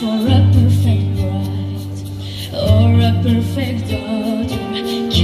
for a perfect bride or a perfect daughter.